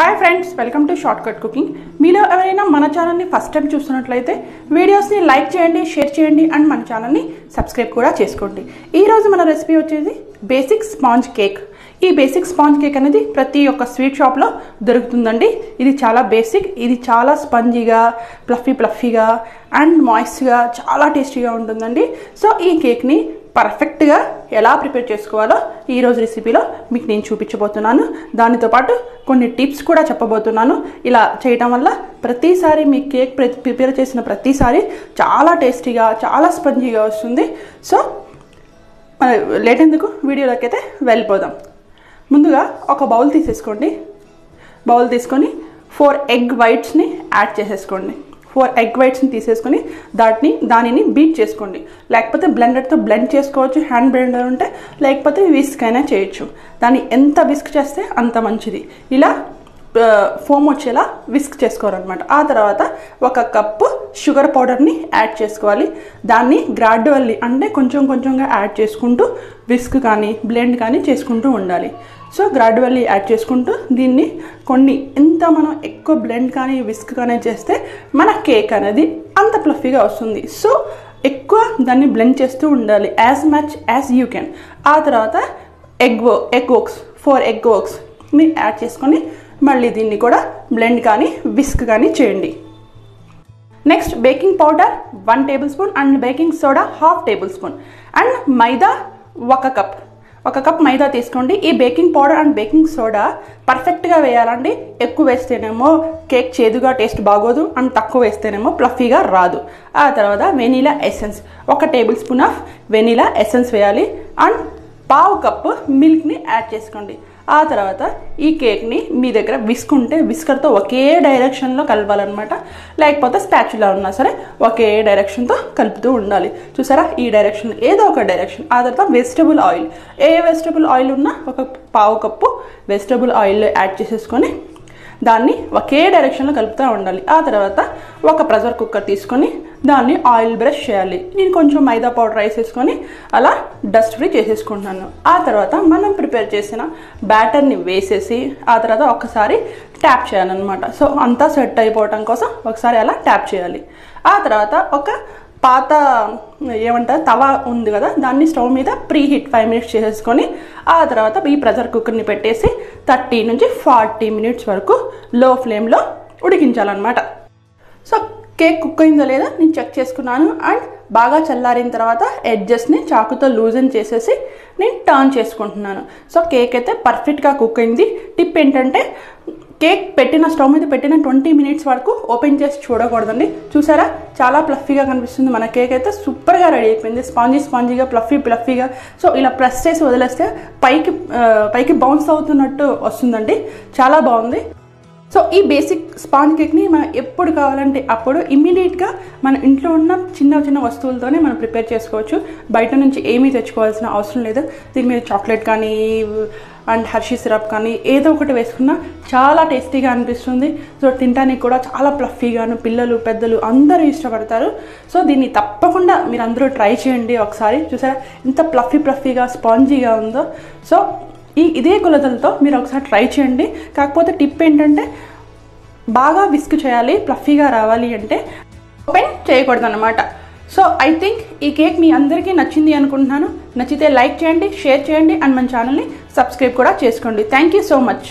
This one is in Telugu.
Hi friends, welcome to shortcut cooking. मीलो एवरैना मन चैनल नी फस्ट टाइम चूस्तुन्नट्लयिते वीडियोस नी लाइक चेयंडी, शेर चेयंडी अंड मन चैनल नी सब्सक्राइब कूडा चेसुकोंडी। ई रोजु मन रेसिपी वच्चेसी बेसिक स्पांज केक। ఈ బేసిక్ స్పాంజ్ కేక్ అనేది ప్రతి ఒక్క స్వీట్ షాప్ లో దొరుకుతుందండి। ఇది చాలా బేసిక్, ఇది చాలా స్పంజీగా, ప్లఫీగా అండ్ మాయిస్ట్ గా చాలా టేస్టీగా ఉంటుందండి। సో ఈ కేక్ ని పర్ఫెక్ట్ గా ఎలా ప్రిపేర్ చేసుకోవాలో ఈ రోజు రెసిపీలో మీకు నేను చూపించబోతున్నాను। దానితో పాటు కొన్ని టిప్స్ కూడా చెప్పబోతున్నాను। ఇలా చేయడం వల్ల ప్రతిసారి మీ కేక్ ప్రిపేర్ చేసిన ప్రతిసారి చాలా టేస్టీగా, చాలా స్పంజీగా వస్తుంది। సో లేట్ ఎందుకు, వీడియోలోకి అయితే వెళ్ళిపోదాం। ముందుగా ఒక బౌల్ తీసేసుకోండి। బౌల్ తీసుకొని 4 ఎగ్ వైట్స్ ని యాడ్ చేసేసుకోండి। 4 ఎగ్ వైట్స్ ని తీసేసుకొని దానిని బీట్ చేసుకోండి। లేకపోతే బ్లెండర్ తో బ్లెండ్ చేసుకోవచ్చు, హ్యాండ్ బ్లెండర్ ఉంటే, లేకపోతే విస్క్ అయినా చేయొచ్చు। దాన్ని ఎంత విస్క్ చేస్తే అంత మంచిది। ఇలా ఫోమ్ వచ్చేలా విస్క్ చేసుకోవాలన్నమాట। ఆ తర్వాత ఒక కప్పు షుగర్ పౌడర్ని యాడ్ చేసుకోవాలి। దాన్ని గ్రాడ్యువల్లీ అంటే కొంచెం కొంచెంగా యాడ్ చేసుకుంటూ విస్క్ కానీ బ్లెండ్ కానీ చేసుకుంటూ ఉండాలి। సో గ్రాడ్యువల్లీ యాడ్ చేసుకుంటూ దీన్ని కొన్ని ఎంత మనం ఎక్కువ బ్లెండ్ కానీ విస్క్ కానీ చేస్తే మన కేక్ అనేది అంత ప్లఫీగా వస్తుంది। సో ఎక్కువ దాన్ని బ్లెండ్ చేస్తూ ఉండాలి, as much as you can. ఆ తర్వాత ఎగ్ వర్క్స్ 4 ఎగ్ వర్క్స్ని యాడ్ చేసుకొని మళ్ళీ దీన్ని కూడా బ్లెండ్ కానీ విస్క్ కానీ చేయండి। Next baking powder 1 tablespoon and baking soda 1/2 tablespoon and maida 1 cup మైదా తీసుకోండి। ఈ baking powder and baking soda పర్ఫెక్ట్గా వేయాలండి। ఎక్కువ వేస్తేనేమో కేక్ చేదుగా టేస్ట్ బాగోదు అండ్ తక్కువ వేస్తేనేమో ప్లఫీగా రాదు। ఆ తర్వాత vanilla essence 1 tablespoon of vanilla essence వేయాలి అండ్ 1/2 కప్పు మిల్క్ని యాడ్ చేసుకోండి। ఆ తర్వాత ఈ కేక్ని మీ దగ్గర విస్క్ ఉంటే విస్కర్తో ఒకే డైరెక్షన్లో కలపాలన్నమాట, లేకపోతే స్పాచులా ఉన్నా సరే ఒకే డైరెక్షన్తో కలుపుతూ ఉండాలి। చూసారా, ఈ డైరెక్షన్ ఏదో ఒక డైరెక్షన్। ఆ తర్వాత వెజిటబుల్ ఆయిల్, వెజిటబుల్ ఆయిల్ ఉన్నా 1/4 కప్పు వెజిటబుల్ ఆయిల్ యాడ్ చేసేసుకొని దాన్ని ఒకే డైరెక్షన్లో కలుపుతూ ఉండాలి। ఆ తర్వాత ఒక ప్రెషర్ కుక్కర్ తీసుకొని దాన్ని ఆయిల్ బ్రష్ చేయాలి। నేను కొంచెం మైదా పౌడర్ వేసేసుకొని అలా డస్ట్ ఫ్రీ చేసేసుకుంటున్నాను। ఆ తర్వాత మనం ప్రిపేర్ చేసిన బ్యాటర్ని వేసేసి ఆ తర్వాత ఒకసారి ట్యాప్ చేయాలన్నమాట। సో అంతా సెట్ అయిపోవటం కోసం ఒకసారి అలా ట్యాప్ చేయాలి। ఆ తర్వాత ఒక పాత ఏమంటారు తవా ఉంది కదా, దాన్ని స్టవ్ మీద ప్రీ హీట్ 5 మినిట్స్ చేసేసుకొని ఆ తర్వాత ఈ ప్రెషర్ కుక్కర్ని పెట్టేసి 30 నుంచి 40 మినిట్స్ వరకు లో ఫ్లేమ్లో ఉడికించాలన్నమాట। సో కేక్ కుక్ అయిందో లేదో నేను చెక్ చేసుకున్నాను అండ్ బాగా చల్లారిన తర్వాత ఎడ్జెస్ని చాకుతో లూజన్ చేసేసి నేను టర్న్ చేసుకుంటున్నాను। సో కేక్ అయితే పర్ఫెక్ట్గా కుక్ అయింది। టిప్ ఏంటంటే కేక్ పెట్టిన స్టవ్ మీద పెట్టిన 20 మినిట్స్ వరకు ఓపెన్ చేసి చూడకూడదండి। చూసారా, చాలా ప్లఫీగా కనిపిస్తుంది మన కేక్ అయితే, సూపర్గా రెడీ అయిపోయింది। స్పాంజీగా ప్లఫీగా సో ఇలా ప్రెస్ చేసి వదిలేస్తే పైకి బౌన్స్ అవుతున్నట్టు వస్తుందండి, చాలా బాగుంది। సో ఈ బేసిక్ స్పాంజ్ కేక్ని మనం ఎప్పుడు కావాలంటే అప్పుడు ఇమ్మీడియట్గా మన ఇంట్లో ఉన్న చిన్న చిన్న వస్తువులతోనే మనం ప్రిపేర్ చేసుకోవచ్చు। బయట నుంచి ఏమీ తెచ్చుకోవాల్సిన అవసరం లేదు। దీని మీద చాక్లెట్ కానీ అండ్ హెర్షీ సిరప్ కానీ ఏదో ఒకటి వేసుకున్నా చాలా టేస్టీగా అనిపిస్తుంది। సో తినడానికి కూడా చాలా ప్లఫీగాను పిల్లలు పెద్దలు అందరూ ఇష్టపడతారు। సో దీన్ని తప్పకుండా మీరు అందరూ ట్రై చేయండి ఒకసారి। చూసారా ఇంత ప్లఫీగా స్పాంజీగా ఉందో। సో ఇదే కొలతలతో మీరు ఒకసారి ట్రై చేయండి। కాకపోతే టిప్ ఏంటంటే బాగా విస్క్ చేయాలి, ప్లఫీగా రావాలి అంటే ఓపెన్ చేయకూడదు అన్నమాట। సో ఐ థింక్ ఈ కేక్ మీ అందరికీ నచ్చింది అనుకుంటున్నాను। నచ్చితే లైక్ చేయండి, షేర్ చేయండి అండ్ మన ఛానల్ని సబ్స్క్రైబ్ కూడా చేసుకోండి। Thank you so much.